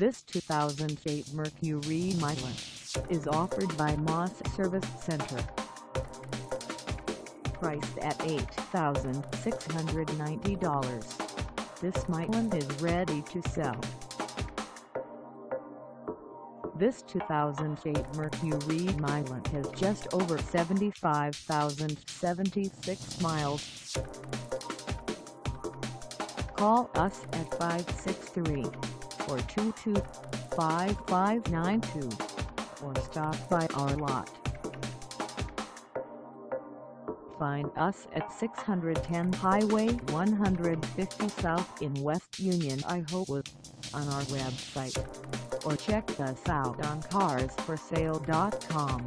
This 2008 Mercury Milan is offered by Moss Service Center. Priced at $8,690, this Milan is ready to sell. This 2008 Mercury Milan has just over 75,076 miles. Call us at 563-422-5592 or stop by our lot. Find us at 610 Highway 150 South in West Union, Iowa, on our website, or check us out on Carsforsale.com.